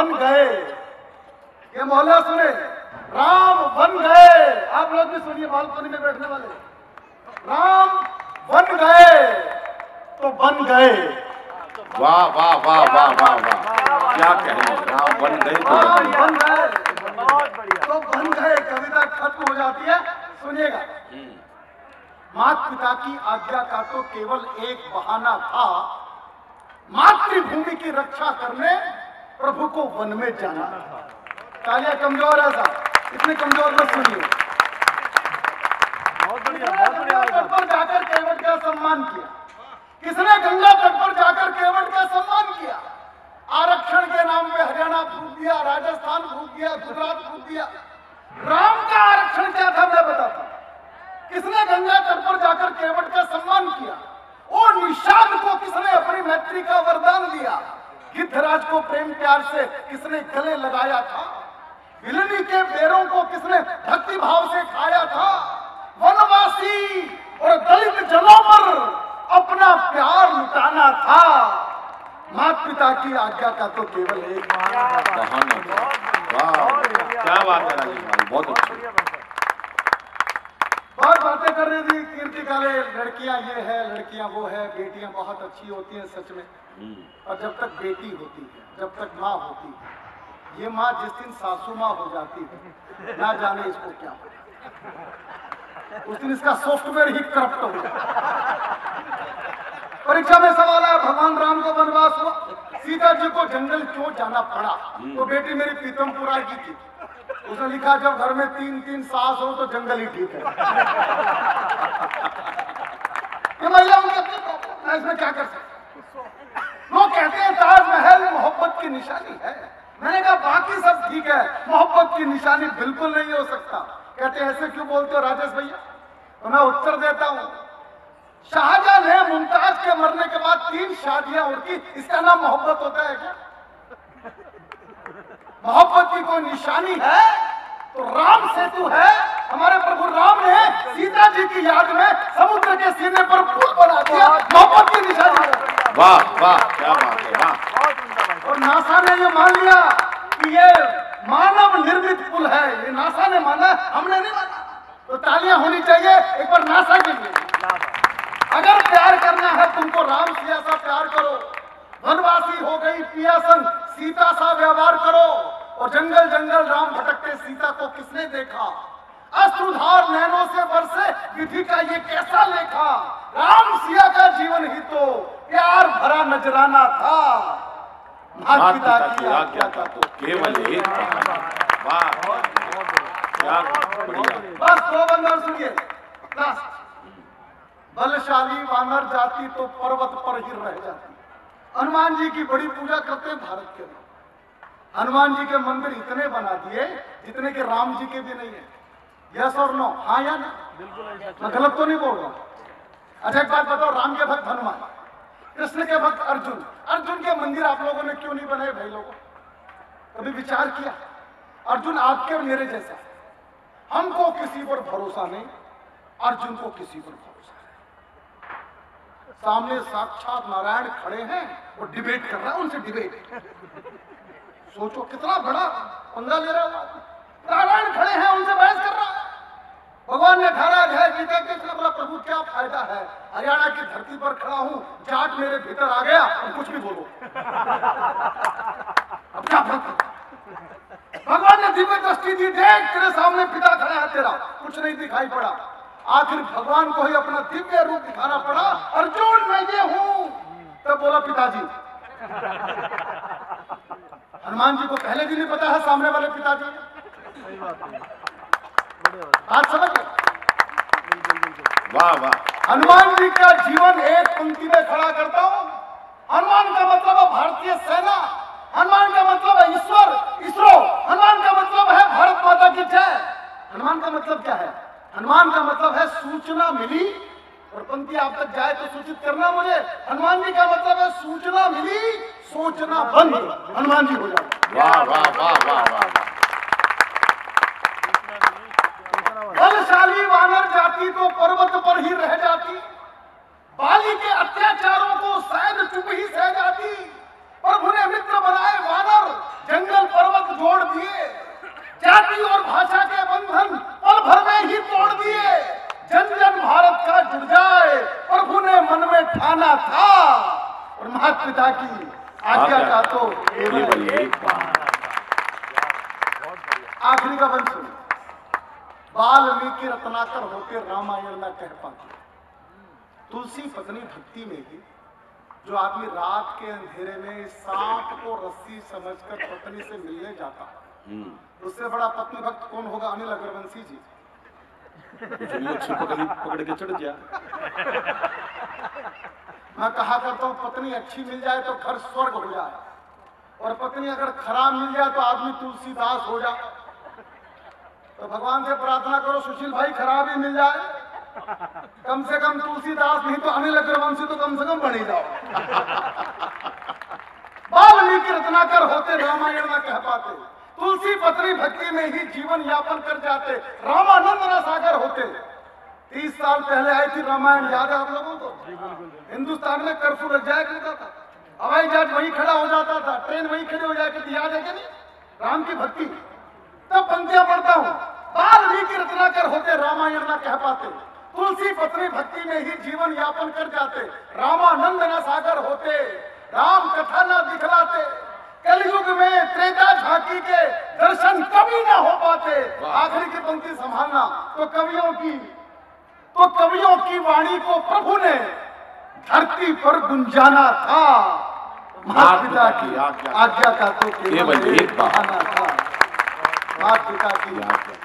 One गए। ये मोहल्ला सुने, राम वन गए। आप लोग भी सुनिए, बालकनी में बैठने वाले, राम वन गए तो बन गए। वाह वाह वाह वाह वाह वाह, क्या कहें, राम बन गए तो बन गए, बहुत बढ़िया। तो बन गए कविता खत्म हो जाती है, सुनिएगा। माता पिता की आज्ञा का तो केवल एक बहाना था, मातृभूमि की रक्षा करने प्रभु को वन में जाना था। तालियां कमजोर है साहब, इतने कमजोर मत सुनिए। गंगा तट पर जाकर केवट का सम्मान किया, किसने गंगा तट पर जाकर केवट का सम्मान किया? आरक्षण के नाम पे हरियाणा फूंक दिया, राजस्थान फूंक दिया, गुजरात फूंक दिया। राम का आरक्षण क्या था मैं बताता हूँ। किसने गंगा तट पर जाकर केवट का सम्मान किया? और निषाद को किसने अपनी मैत्री का वरदान दिया? गिद्धराज को प्रेम प्यार से किसने गले लगाया था? विलनी के बेरों को किसने भक्ति भाव से खाया था? वनवासी और दलित जनों पर अपना प्यार लुटाना था। माता पिता की आज्ञा का तो केवल एक बहाना था। वाह, क्या बात है राजीव भाई, बहुत अच्छी बहुत बातें कर रही थी कीर्ति काले। लड़कियां ये है, लड़कियां वो है, बेटियां बहुत अच्छी होती हैं सच में। और जब तक बेटी होती है, जब तक माँ होती है, ये माँ जिस दिन सासू माँ हो जाती है, ना जाने इसको क्या हो जाता, उस दिन इसका सॉफ्टवेयर ही करप्ट हो जाता। परीक्षा में सवाल आया, भगवान राम को वनवास हुआ, सीता जी को जंगल क्यों जाना पड़ा? तो बेटी मेरी पीतमपुरा की थी, उसने लिखा जब घर में तीन तीन सास हो तो जंगल ही ठीक है। ये महिलाओं की अपनी प्रॉब्लम है, इसमें क्या कर सकते। लोग कहते हैं ताजमहल मोहब्बत की निशानी है, मैंने कहा बाकी सब ठीक है, मोहब्बत की निशानी बिल्कुल नहीं हो सकता। कहते ऐसे क्यों बोलते हो राजेश भैया? तो मैं उत्तर देता हूँ, शाहजहां ने मुमताज के मरने के बाद 3 शादियां और की, इसका नाम मोहब्बत होता है क्या? मोहब्बत की कोई निशानी है तो राम सेतु है। हमारे प्रभु राम ने सीता जी की याद में समुद्र के सीने पर पुल बना दिया, मोहब्बत की निशानी। वाह वाह, क्या बात है। वाह, और नासा ने ये मान लिया कि ये मानव निर्मित पुल है, ये नासा ने माना, हमने नहीं माना। तो तालियां होनी चाहिए एक बार नासा के लिए। अगर प्यार करना है तुमको राम सिया सा प्यार करो, वनवासी हो गई पिया संग सीता सा व्यवहार करो। और जंगल जंगल राम भटकते सीता को किसने देखा? अश्रुधार नैनों से बरसे विधि का ये कैसा लेखा? राम सिया का जीवन ही तो प्यार भरा नजराना था। माता पिता की आज्ञा का तो केवल एक बहाना। वाह, बस 2 बंदर सुनिए लास्ट। बलशाली वानर जाति तो पर्वत पर ही रह जाती। हनुमान जी की बड़ी पूजा करते हैं भारत के लोग। हनुमान जी के मंदिर इतने बना दिए जितने के राम जी के भी नहीं है। यस और नो, हाँ या ना? मैं गलत तो नहीं बोल रहा। अच्छा एक बात बताओ, राम के भक्त हनुमान, कृष्ण के भक्त अर्जुन, अर्जुन के मंदिर आप लोगों ने क्यों नहीं बनाए? भाई लोगों, कभी विचार किया? अर्जुन आपके और मेरे जैसा, हमको किसी पर भरोसा नहीं, अर्जुन को किसी पर भरोसा। सामने साक्षात नारायण खड़े हैं और डिबेट कर रहा है उनसे, डिबेट। सोचो कितना बड़ा पंगा ले रहा है। नारायण खड़े हैं उनसे बहस कर रहा है। भगवान ने 18 अध्याय जीते, कृष्ण बोला प्रभु क्या फायदा है, हरियाणा की धरती पर खड़ा हूँ, जाट मेरे भीतर आ गया और कुछ भी बोलो, अब क्या फर्क। भगवान ने दिव्य दृष्टि दी, देख तेरे सामने पिता खड़ा है तेरा, कुछ नहीं दिखाई पड़ा। आखिर भगवान को ही अपना दिव्य रूप दिखाना पड़ा, अर्जुन मैं ये हूं। तब बोला पिताजी। हनुमान जी को पहले भी नहीं पता है सामने वाले पिताजी। बात समझ गए? वाह वाह। हनुमान जी का जीवन एक पंक्ति में खड़ा करता हूं। हनुमान का मतलब है भारतीय सेना, हनुमान का मतलब है ईश्वर, इसरो, हनुमान का मतलब है भारत माता की जय। हनुमान का मतलब क्या है? हनुमान का मतलब है सूचना मिली, और पंक्ति आप तक जाए तो सूचित करना मुझे। हनुमान जी का मतलब है सूचना मिली सोचना बंद, हनुमान जी हो जाए। वाह वाह वाह वाह वाह। बलशाली वानर जाति तो पर्वत पर ही रह जाती, बाली के अत्याचारों को शायद चुप ही सह जाती, पर उन्हें मित्र बनाए वानर जंगल पिता की आज्ञा का तो केवल एक बार। आखिरी का वंश वाल्मीकि रत्नाकर होते रामायण न कह पाते। तुलसी पत्नी भक्ति में ही जो आदमी रात के अंधेरे में सांप को रस्सी समझकर पत्नी से मिलने जाता, उससे बड़ा पत्नी भक्त कौन होगा? अनिल अग्रवंशी जी। पकड़ के चढ़ गया। मैं कहा करता हूँ पत्नी अच्छी मिल जाए तो घर स्वर्ग हो जाए, और पत्नी अगर खराब मिल जाए तो आदमी तुलसीदास हो जाए। तो भगवान से प्रार्थना करो सुशील भाई खराब ही मिल जाए, कम से कम तुलसीदास नहीं तो अनिल अग्रवंशी तो कम से कम बन ही जाओ। वाल्मीकि रत्नाकर होते रामायण न कह पाते, तुलसी पत्नी भक्ति में ही जीवन यापन कर जाते, रामानंद न सागर होते। 30 साल पहले आई थी रामायण, याद है आप लोगों को? हिंदुस्तान में कर्फ्यू लग जाया करता था, हवाई जहाज वहीं खड़ा हो जाता था, ट्रेन वहीं खड़ी हो जाती थी, याद है कि नहीं? राम की भक्ति तब पंक्तियां पढ़ता हूँ। वाल्मीकि रत्नाकर होते रामायण न कह पाते, तुलसी पत्नी भक्ति में ही जीवन यापन कर जाते, रामानंद न सागर होते, राम कथा न दिखलाते, कलयुग में त्रेता झांकी के दर्शन कभी ना हो पाते। आखिरी की पंक्ति संभालना। तो कवियों की वाणी को प्रभु ने धरती पर गुंजाना था, माता-पिता की आज्ञा का तो केवल एक बहाना था। माता-पिता की आज्ञा